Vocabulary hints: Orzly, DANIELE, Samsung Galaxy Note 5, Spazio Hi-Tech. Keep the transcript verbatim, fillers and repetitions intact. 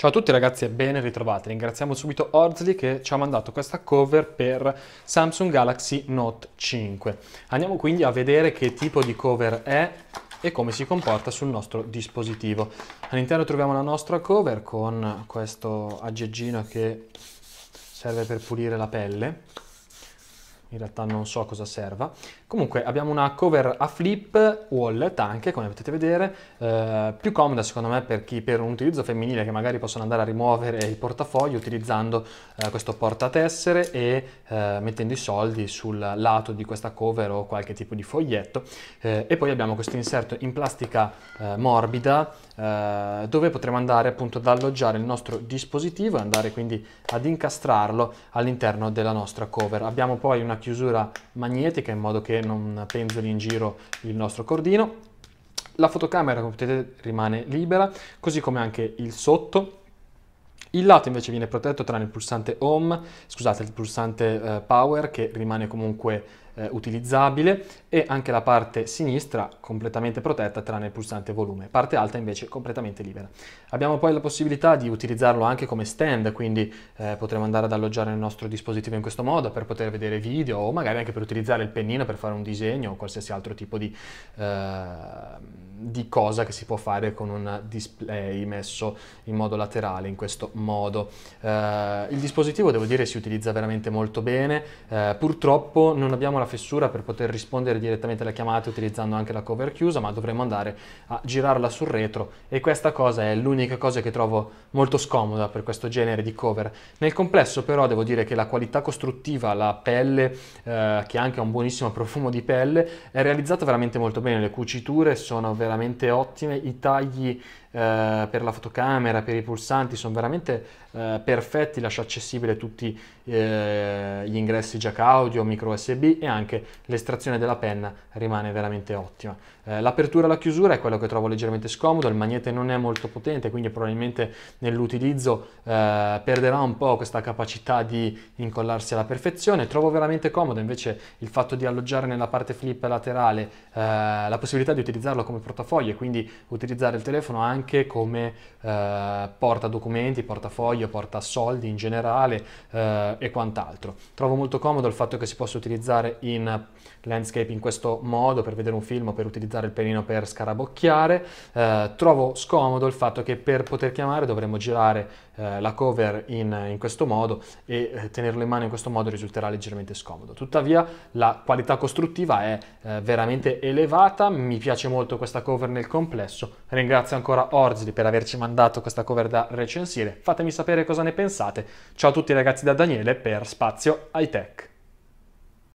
Ciao a tutti ragazzi e ben ritrovati, ringraziamo subito Orzly che ci ha mandato questa cover per Samsung Galaxy Note cinque. Andiamo quindi a vedere che tipo di cover è e come si comporta sul nostro dispositivo. All'interno troviamo la nostra cover con questo aggeggino che serve per pulire la pelle. In realtà non so cosa serva. Comunque abbiamo una cover a flip wallet anche, come potete vedere, eh, più comoda secondo me per chi per un utilizzo femminile che magari possono andare a rimuovere il portafoglio utilizzando eh, questo portatessere e eh, mettendo i soldi sul lato di questa cover o qualche tipo di foglietto. Eh, e poi abbiamo questo inserto in plastica eh, morbida eh, dove potremo andare appunto ad alloggiare il nostro dispositivo e andare quindi ad incastrarlo all'interno della nostra cover. Abbiamo poi una chiusura magnetica in modo che non penzoli in giro il nostro cordino. La fotocamera, come potete, rimane libera, così come anche il sotto. Il lato invece viene protetto tranne il pulsante home, scusate, il pulsante eh, power, che rimane comunque eh, utilizzabile, e anche la parte sinistra completamente protetta tranne il pulsante volume, parte alta invece completamente libera. Abbiamo poi la possibilità di utilizzarlo anche come stand, quindi eh, potremo andare ad alloggiare il nostro dispositivo in questo modo per poter vedere video o magari anche per utilizzare il pennino per fare un disegno o qualsiasi altro tipo di, eh, di cosa che si può fare con un display messo in modo laterale in questo modo. modo. Eh, il dispositivo, devo dire, si utilizza veramente molto bene. Eh, purtroppo non abbiamo la fessura per poter rispondere direttamente alle chiamate utilizzando anche la cover chiusa, ma dovremo andare a girarla sul retro, e questa cosa è l'unica cosa che trovo molto scomoda per questo genere di cover. Nel complesso però devo dire che la qualità costruttiva, la pelle, eh, che anche ha un buonissimo profumo di pelle, è realizzata veramente molto bene. Le cuciture sono veramente ottime, i tagli eh, per la fotocamera, per i pulsanti sono veramente Eh, perfetti, lascia accessibile tutti eh, gli ingressi jack audio, micro U S B, e anche l'estrazione della penna rimane veramente ottima. Eh, l'apertura e la chiusura è quello che trovo leggermente scomodo, il magnete non è molto potente, quindi probabilmente nell'utilizzo eh, perderà un po' questa capacità di incollarsi alla perfezione. Trovo veramente comodo invece il fatto di alloggiare nella parte flip laterale eh, la possibilità di utilizzarlo come portafoglio e quindi utilizzare il telefono anche come eh, porta documenti, porta portafoglio, porta soldi in generale eh, e quant'altro. Trovo molto comodo il fatto che si possa utilizzare in landscape in questo modo, per vedere un film o per utilizzare il pennino per scarabocchiare. Eh, trovo scomodo il fatto che per poter chiamare dovremo girare eh, la cover in, in questo modo, e eh, tenerlo in mano in questo modo risulterà leggermente scomodo. Tuttavia la qualità costruttiva è eh, veramente elevata, mi piace molto questa cover nel complesso. Ringrazio ancora Orzly per averci mandato questa cover da recensire. Fatemi sapere cosa ne pensate. Ciao a tutti ragazzi da Daniele per Spazio Hi-Tech.